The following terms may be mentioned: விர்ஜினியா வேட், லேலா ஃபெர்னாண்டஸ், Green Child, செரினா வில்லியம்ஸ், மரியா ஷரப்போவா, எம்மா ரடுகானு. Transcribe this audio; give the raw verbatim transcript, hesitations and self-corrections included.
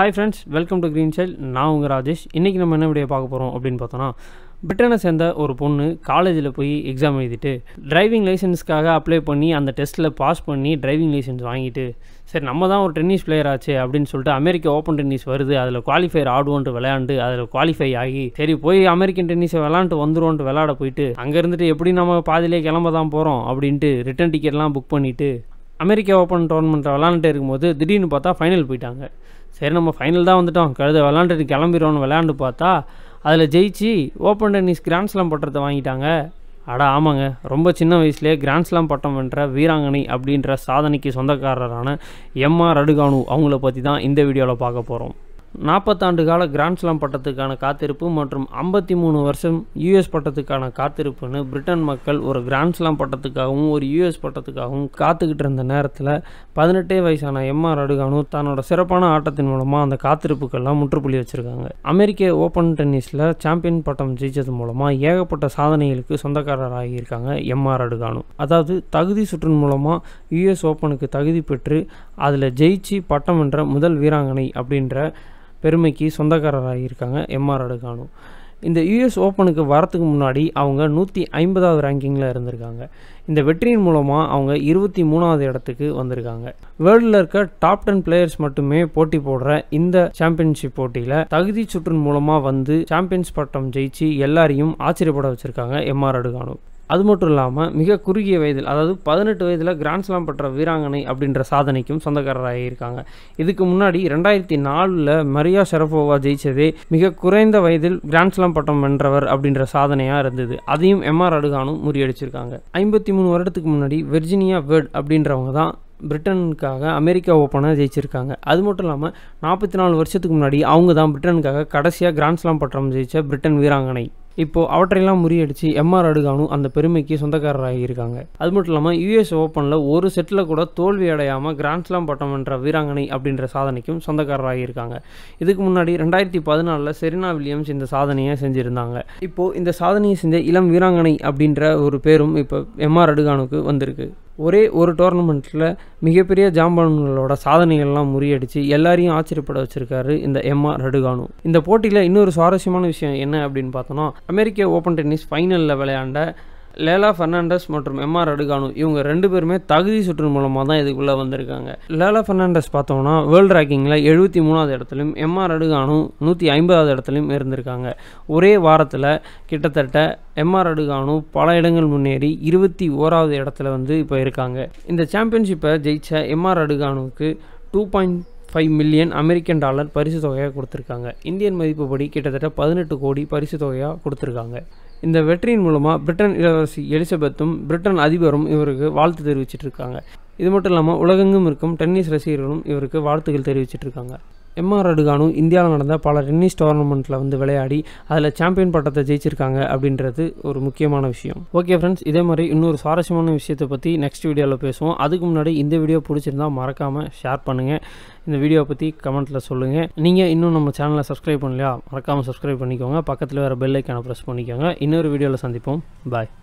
Hi friends, welcome to Green Child. நான் உங்க ராஜேஷ். இன்னைக்கு நம்ம என்ன வீடியோ பார்க்க போறோம் அப்படினு பார்த்தோம்னா, பிரிட்டனை சேர்ந்த ஒரு பொண்ணு காலேஜில் போய் எக்ஸாம் எழுதிட்டு டிரைவிங் லைசன்ஸ்க்காக அப்ளை பண்ணி அந்த டெஸ்ட்டில் பாஸ் பண்ணி டிரைவிங் லைசன்ஸ் வாங்கிட்டு, சரி நம்ம தான் ஒரு டென்னிஸ் பிளேயர் ஆச்சு அப்படின்னு சொல்லிட்டு அமெரிக்க ஓப்பன் டென்னிஸ் வருது, அதில் குவாலிஃபையர் ஆடுவோன்ட்டு விளையாண்டு அதில் குவாலிஃபை ஆகி சரி போய் அமெரிக்கன் டென்னிஸை விளாண்டு வந்துடுவோன்ட்டு விளையாட போயிட்டு, அங்கே இருந்துட்டு எப்படி நம்ம பாதியிலே கிளம்ப தான் போகிறோம் அப்படின்ட்டு ரிட்டன் டிக்கெட்லாம் புக் பண்ணிவிட்டு அமெரிக்கா ஓப்பன் டோர்னமெண்ட்டில் விளாண்டுட்டு இருக்கும்போது திடீர்னு பார்த்தா ஃபைனல் போயிட்டாங்க. சரி நம்ம ஃபைனல் தான் வந்துவிட்டோம், கழுத விளாண்டுட்டு கிளம்பிடுவோன்னு விளையாண்டு பார்த்தா அதில் ஜெயிச்சு ஓப்பன் டென்னிஸ் கிராண்ட் ஸ்லாம் பட்டத்தை வாங்கிட்டாங்க. அட ஆமாங்க, ரொம்ப சின்ன வயசுலேயே கிராண்ட் ஸ்லாம் பட்டம் வென்ற வீராங்கனை அப்படின்ற சாதனைக்கு சொந்தக்காரரான எம்மா ரடுகானு அவங்கள பற்றி தான் இந்த வீடியோவில் பார்க்க போகிறோம். நாற்பத்தாண்டு கால கிராண்ட் ஸ்லாம் பட்டத்துக்கான காத்திருப்பு மற்றும் ஐம்பத்தி மூணு வருஷம் யூஎஸ் பட்டத்துக்கான காத்திருப்புன்னு பிரிட்டன் மக்கள் ஒரு கிராண்ட் ஸ்லாம் பட்டத்துக்காகவும் ஒரு யூஎஸ் பட்டத்துக்காகவும் காத்துக்கிட்டு இருந்த நேரத்தில் பதினெட்டே வயசான எம்மா ரடுகானு தன்னோட சிறப்பான ஆட்டத்தின் மூலமாக அந்த காத்திருப்புக்கெல்லாம் முற்றுப்புள்ளி வச்சுருக்காங்க. அமெரிக்க ஓப்பன் டென்னிஸில் சாம்பியன் பட்டம் ஜெயித்தது மூலமாக ஏகப்பட்ட சாதனைகளுக்கு சொந்தக்காரராகியிருக்காங்க எம்மா ரடுகானு. அதாவது தகுதி சுற்றின் மூலமாக யூஎஸ் ஓப்பனுக்கு தகுதி பெற்று அதில் ஜெயிச்சு பட்டம் என்ற முதல் வீராங்கனை அப்படின்ற பெருமைக்கு சொந்தக்காரராகியிருக்காங்க எம்மா ரடுகானு. இந்த யூஎஸ் ஓப்பனுக்கு வரத்துக்கு முன்னாடி அவங்க நூற்றி ஐம்பதாவது ரேங்கிங்கில் இருந்திருக்காங்க. இந்த வெற்றியின் மூலமாக அவங்க இருபத்தி மூணாவது இடத்துக்கு வந்திருக்காங்க. வேர்ல்டில் இருக்க டாப் டென் பிளேயர்ஸ் மட்டுமே போட்டி போடுற இந்த சாம்பியன்ஷிப் போட்டியில் தகுதி சுற்றின் மூலமாக வந்து சாம்பியன்ஸ் பட்டம் ஜெயிச்சு எல்லாரையும் ஆச்சரியப்பட வச்சுருக்காங்க எம்மா ரடுகானு. அது மட்டும் இல்லாமல் மிக குறுகிய வயதில், அதாவது பதினெட்டு வயதில் கிராண்ட் ஸ்லாம் பெற்ற வீராங்கனை அப்படின்ற சாதனைக்கும் சொந்தக்காரராக இருக்காங்க. இதுக்கு முன்னாடி ரெண்டாயிரத்தி நாலில் மரியா ஷரப்போவா ஜெயிச்சதே மிக குறைந்த வயதில் கிராண்ட் ஸ்லாம் பட்டம் வென்றவர் அப்படின்ற சாதனையாக இருந்தது. அதையும் எம்மா ரடுகானு முறியடிச்சிருக்காங்க. ஐம்பத்தி மூணு வருடத்துக்கு முன்னாடி விர்ஜினியா வேட் அப்படின்றவங்க தான் பிரிட்டனுக்காக அமெரிக்கா ஓப்பனை ஜெயிச்சிருக்காங்க. அது மட்டும் இல்லாமல் நாற்பத்தி நாலு வருஷத்துக்கு முன்னாடி அவங்க தான் பிரிட்டனுக்காக கடைசியாக கிராண்ட் ஸ்லாம் பட்டம் ஜெயித்த பிரிட்டன் வீராங்கனை. இப்போது அவற்றையெல்லாம் முறியடித்து எம்மா ரடுகானு அந்த பெருமைக்கு சொந்தக்காரராகியிருக்காங்க. அது மட்டும் இல்லாமல் யூஎஸ் ஓப்பனில் ஒரு செட்டில் கூட தோல்வி அடையாமல் கிராண்ட் ஸ்லாம் பட்டம் என்ற வீராங்கனை அப்படின்ற சாதனைக்கும் சொந்தக்காரராகியிருக்காங்க. இதுக்கு முன்னாடி ரெண்டாயிரத்தி பதினாலில் செரினா வில்லியம்ஸ் இந்த சாதனையை செஞ்சுருந்தாங்க. இப்போது இந்த சாதனையை செஞ்ச இளம் வீராங்கனை அப்படின்ற ஒரு பேரும் இப்போ எம்மா ரடுகானுக்கு வந்திருக்கு. ஒரே ஒரு டோர்னமெண்ட்டில் மிகப்பெரிய ஜாம்பன்களோட சாதனைகள்லாம் முறியடித்து எல்லாரையும் ஆச்சரியப்பட வச்சுருக்காரு இந்த எம்மா ரடுகானு. இந்த போட்டியில் இன்னொரு சுவாரஸ்யமான விஷயம் என்ன அப்படின்னு பார்த்தோன்னா, அமெரிக்க ஓப்பன் டென்னிஸ் ஃபைனலில் விளையாண்ட லேலா ஃபெர்னாண்டஸ் மற்றும் எம்மா ரடுகானு இவங்க ரெண்டு பேருமே தகுதி சுற்று மூலமாக தான் இதுக்குள்ளே வந்திருக்காங்க. லேலா ஃபெர்னாண்டஸ் பார்த்தோம்னா வேர்ல்டு ரேங்கிங்கில் எழுபத்தி மூணாவது இடத்துலையும் எம்மா ரடுகானு நூற்றி ஐம்பதாவது இடத்துலையும் இருந்திருக்காங்க. ஒரே வாரத்தில் கிட்டத்தட்ட எம்மா ரடுகானு பல இடங்கள் முன்னேறி இருபத்தி ஓராவது இடத்துல வந்து இப்போ இருக்காங்க. இந்த சாம்பியன்ஷிப்பை ஜெயித்த எம்மா ரடுகானுக்கு two point five million American dollar பரிசு தொகையாக கொடுத்துருக்காங்க. இந்தியன் மதிப்புப்படி கிட்டத்தட்ட பதினெட்டு கோடி பரிசு தொகையாக கொடுத்துருக்காங்க. இந்த வெற்றியின் மூலமாக பிரிட்டன் இளவரசி எலிசபெத்தும் பிரிட்டன் அதிபரும் இவருக்கு வாழ்த்து தெரிவிச்சுட்டு இருக்காங்க. இது மட்டும் இல்லாமல் உலகெங்கும் இருக்கும் டென்னிஸ் ரசிகர்களும் இவருக்கு வாழ்த்துக்கள் தெரிவிச்சுட்டு இருக்காங்க. எம்மா ரடுகானு இந்தியாவில் நடந்த பல டென்னிஸ் டோர்னமெண்ட்டில் வந்து விளையாடி அதில் சாம்பியன் பட்டத்தை ஜெயிச்சிருக்காங்க அப்படின்றது ஒரு முக்கியமான விஷயம். ஓகே ஃப்ரெண்ட்ஸ், இதே மாதிரி இன்னொரு சுவாரஸ்யமான விஷயத்தை பற்றி நெக்ஸ்ட் வீடியோவில் பேசுவோம். அதுக்கு முன்னாடி இந்த வீடியோ பிடிச்சிருந்தால் மறக்காமல் ஷேர் பண்ணுங்கள். இந்த வீடியோவை பற்றி கமெண்ட்டில் சொல்லுங்கள். நீங்கள் இன்னும் நம்ம சேனலை சப்ஸ்கிரைப் பண்ணலையா, மறக்காமல் சப்ஸ்கிரைப் பண்ணிக்கோங்க. பக்கத்தில் வேறு பெல் ஐக்கானை ப்ரெஸ் பண்ணிக்கோங்க. இன்னொரு வீடியோவில் சந்திப்போம். பாய்.